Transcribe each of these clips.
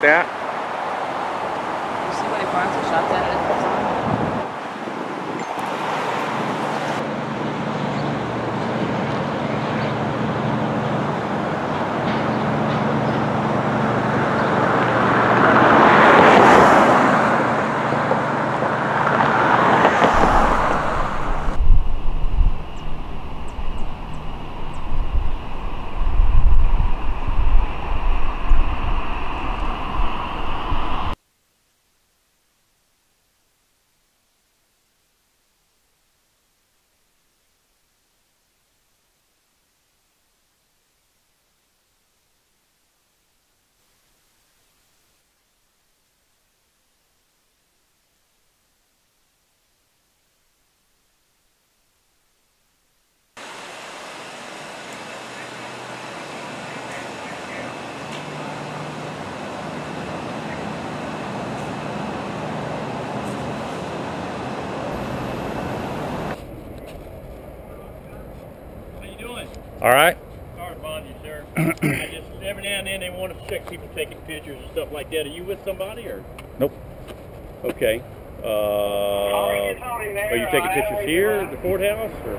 That. You see what it finds and shot that at the time? All right. Sorry to bother you, sir. Just every now and then they want to check people taking pictures and stuff like that. Are you with somebody or? Nope. Okay. Are you taking pictures here at the courthouse? Or?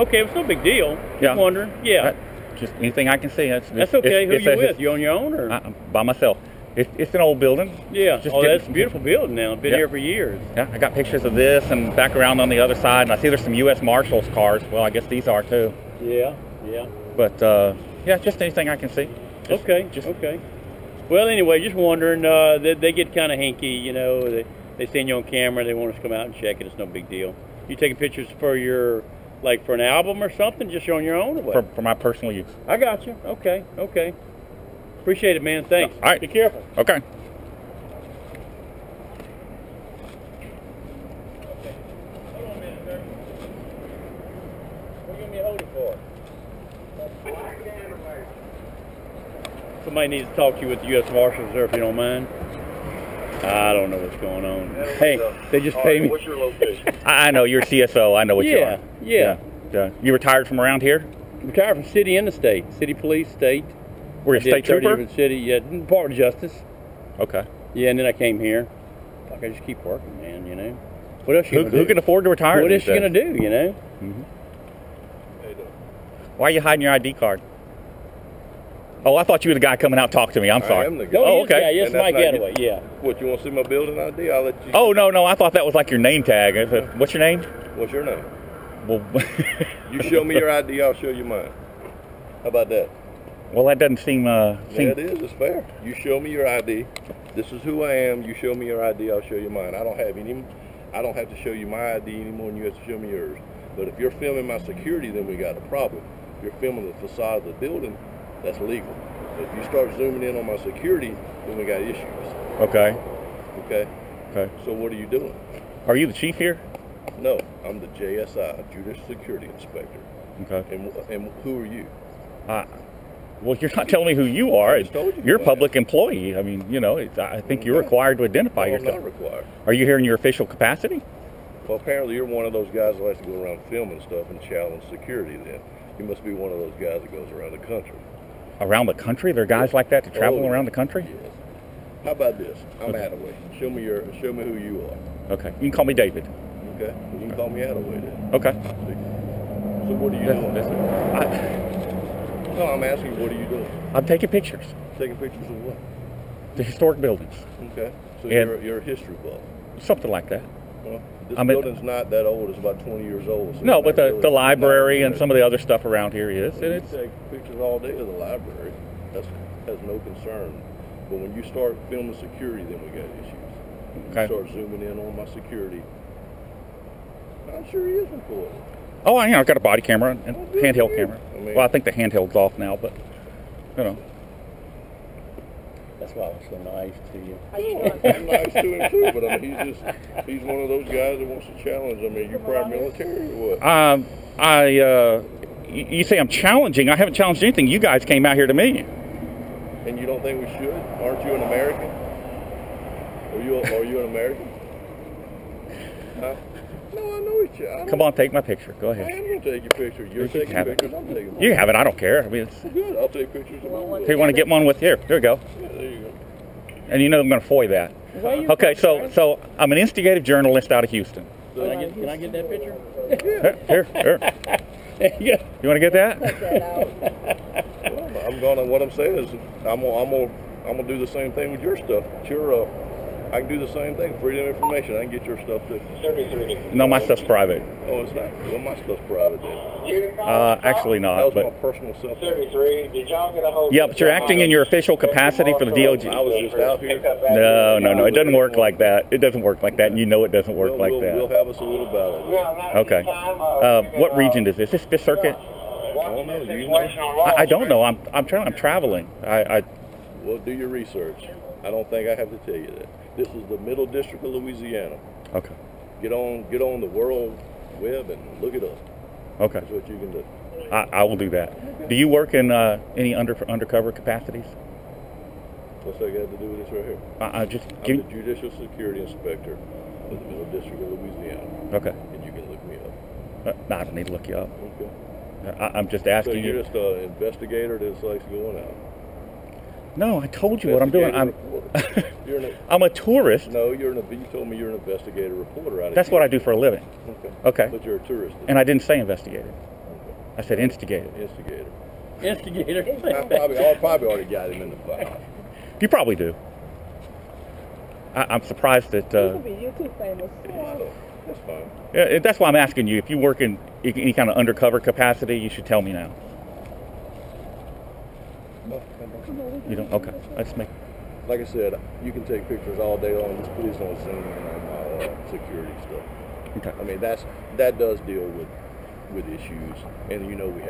Okay, it's no big deal. Just wondering. Yeah. Just anything I can see. That's okay. Who are you with? You on your own or? I'm by myself. It's an old building. Yeah. Just that's a beautiful building now. Been here for years. Yeah. I got pictures of this and back around on the other side, and I see there's some U.S. Marshals cars. Well, I guess these are too. Yeah. Yeah. But yeah, just anything I can see. Just, okay. Just okay. Well, anyway, just wondering. They get kind of hinky, you know. They send you on camera. They want us to come out and check it. It's no big deal. You taking pictures for your, like, for an album or something, just on your own, or what? For my personal use. I got you. Okay. Okay. Appreciate it, man. Thanks. All right. Be careful. Okay. Okay. Hold on a minute, sir. What are you gonna be holding for? Somebody needs to talk to you with the U.S. Marshals, sir, if you don't mind. I don't know what's going on. Hey, they just paid me. What's your location? I know, you're a CSO. I know what you are. Yeah. You retired from around here? Retired from city and the state. City police, state. Were you a state trooper? Department of Justice. Okay. Yeah, and then I came here. Fuck, I just keep working, man, you know. What else you gonna do? Who can afford to retire? What is she going to do, you know? Mm-hmm. Why are you hiding your ID card? Oh, I thought you were the guy coming out to talk to me. I'm sorry. I am the guy. Oh, okay. Yeah, yes, Mike Getaway. Yeah. What, you want to see my building ID? I'll let you. Oh, no. I thought that was like your name tag. What's your name? What's your name? Well, you show me your ID, I'll show you mine. How about that? Well, that doesn't seem... yeah, it is. It's fair. You show me your ID. This is who I am. You show me your ID, I'll show you mine. I don't have to show you my ID anymore, and you have to show me yours. But if you're filming my security, then we got a problem. If you're filming the facade of the building, that's legal. If you start zooming in on my security, then we got issues. Okay. Okay. Okay. So what are you doing? Are you the chief here? No, I'm the JSI, Judicial Security Inspector. Okay. And who are you? Well, you're not telling me who you are. I just told you. You're a public employee. I mean, you know, I think you're required to identify yourself. I'm not required. Are you here in your official capacity? Well, apparently you're one of those guys that likes to go around filming stuff and challenge security then. You must be one of those guys that goes around the country. Around the country? There are guys like that to travel around the country? Yes. How about this? I'm Attaway. Show me who you are. Okay. You can call me David. Okay. You can call me Attaway then. Okay. So what are you doing? No, I'm asking you, what are you doing? I'm taking pictures. Taking pictures of what? The historic buildings. Okay. So you're a history buff. Something like that. Well, this building's not that old. It's about 20 years old. So no, but the library and some of the other stuff around here is. And it's take pictures all day of the library. That's no concern. But when you start filming security, then we got issues. Okay. You start zooming in on my security. I'm sure he is recording. Oh, I know. I've got a body camera and handheld camera. I mean, well, I think the handheld's off now, but you know. That's why I was so nice to you. I'm nice to him too, but I mean, he's one of those guys that wants to challenge. I mean, you prior military or what? You say I'm challenging. I haven't challenged anything. You guys came out here to me. And you don't think we should? Aren't you an American? Are you an American? Huh? No, I know it's you. Come on, take my picture. Go ahead. I am going to take your picture. You're taking pictures. I'm taking one. You have it. I don't care. I mean, it's good. I'll take pictures. If you want to get one with here. There we go. Yeah, there you go. and you know I'm going to FOIA that. Okay, so I'm an investigative journalist out of Houston. Can I get that picture? Here. You want to get that? What I'm saying is, I'm gonna do the same thing with your stuff. I can do the same thing. Freedom of information. I can get your stuff too. No, my stuff's private. Oh, it's not. Well, my stuff's private then. Actually not. That was my personal stuff. Did y'all get a hold? Yeah, but you're acting in your official capacity for the DOJ. I was just out here. No. It doesn't work like that. It doesn't work like that, and you know it doesn't work like that. We'll have us a little battle. Okay. What region is this? Is this Fifth Circuit? I don't know. I'm traveling. Well, do your research. I don't think I have to tell you that. This is the Middle District of Louisiana. Okay. Get on the World Web and look it up. Okay. That's what you can do. I will do that. Okay. Do you work in any undercover capacities? What's that got to do with this right here? I'm the Judicial Security Inspector of the Middle District of Louisiana. Okay. And you can look me up. No, I don't need to look you up. Okay. I'm just asking you. So you're just an investigator that likes going out. No, I told you what I'm doing. I'm a tourist. No, you told me you're an investigative reporter. That's what I do for a living. Okay. But you're a tourist. And I didn't say investigator. Okay. I said instigator. Instigator. I probably already got him in the file. You probably do. I'm surprised that. You're too famous. That's fine. Yeah, that's why I'm asking you. If you work in any kind of undercover capacity, you should tell me now. You don't? Okay. Like I said, you can take pictures all day long. Just please don't send me my security stuff. Okay. I mean, that does deal with issues, and you know we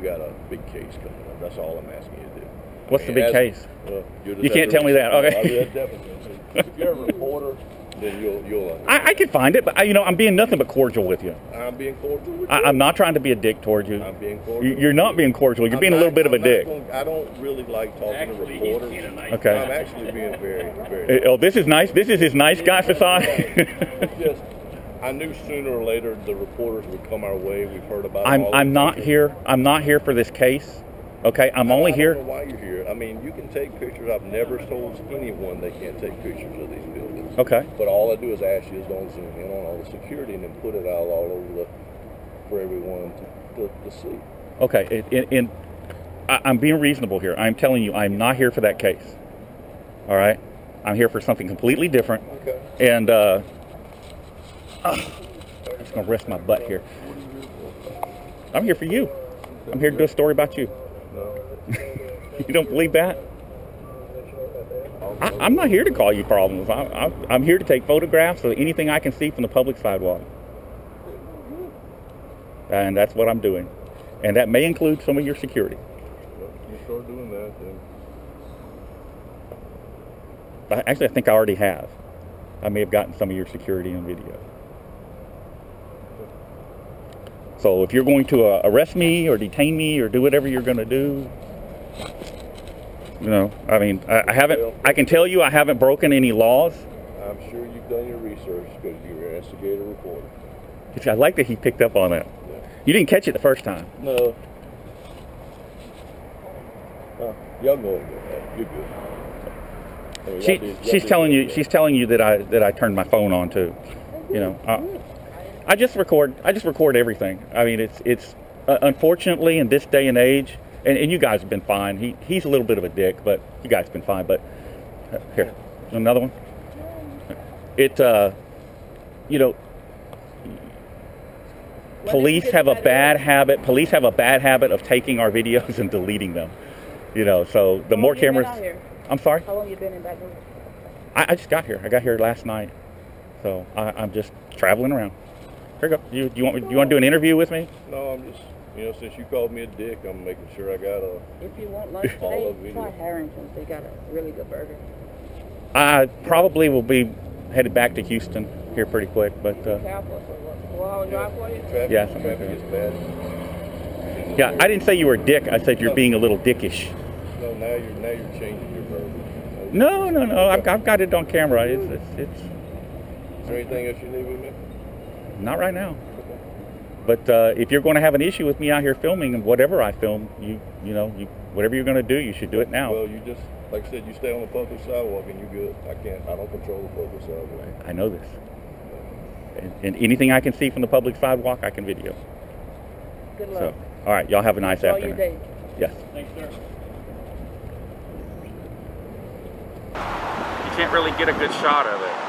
got a big case coming up. That's all I'm asking you to do. What's the big case? You can't tell me that. Okay. If you're a reporter, then you'll. I can find it, but I'm being nothing but cordial with you. I'm being cordial with you. I'm not trying to be a dick toward you. I'm being cordial. You're not being cordial. You're being a little bit of a dick. I don't really like talking to reporters. Okay. I'm actually being very, very. Oh, this is nice. This is his nice guy society. Just, I knew sooner or later the reporters would come our way. We've heard about. I'm not here for this case. Okay, I here. I don't know why you're here. I mean, you can take pictures. I've never told anyone they can't take pictures of these buildings. Okay. But all I do is ask you is don't zoom in on all the security and then put it out all over for everyone to see. Okay, and I'm being reasonable here. I'm telling you, I'm not here for that case. All right? I'm here for something completely different. Okay. And I'm just going to rest my butt here. I'm here for you. I'm here to do a story about you. You don't believe that? I'm not here to call you problems. I'm here to take photographs of anything I can see from the public sidewalk. And that's what I'm doing. And that may include some of your security. You start doing that, then. Actually, I think I already have. I may have gotten some of your security in video. So if you're going to arrest me or detain me or do whatever you're going to do, I haven't. Well, I can tell you, I haven't broken any laws. I'm sure you've done your research because you're an investigative reporter. I like that he picked up on that. Yeah. You didn't catch it the first time. No. Y'all know you're good. I mean, she's telling you that I turned my phone on too. You know. I just record. I just record everything. I mean, it's unfortunately in this day and age. And you guys have been fine. He's a little bit of a dick, but you guys have been fine. But here, another one. It, police have a bad habit. Police have a bad habit of taking our videos and deleting them. So the more cameras. I'm sorry. How long you been in Baton Rouge? I just got here. I got here last night, so I'm just traveling around. Here you go. You want to do an interview with me? No, I'm just. Since you called me a dick, I'm making sure I got a. If you want lunch today, try Harrington's. They got a really good burger. I probably will be headed back to Houston here pretty quick, but. Yeah, I didn't say you were a dick. I said you're being a little dickish. No, now you're changing your burger. No. I've got it on camera. It's. Is there anything else you need with me? Not right now. But if you're going to have an issue with me out here filming and whatever I film, whatever you're going to do, you should do it now. Well, you just Like I said, you stay on the public sidewalk and you're good. I don't control the public sidewalk. I know this. And anything I can see from the public sidewalk, I can video. Good luck. So, all right, y'all have a nice afternoon. Enjoy your day. Yes. Thanks, sir. You can't really get a good shot of it.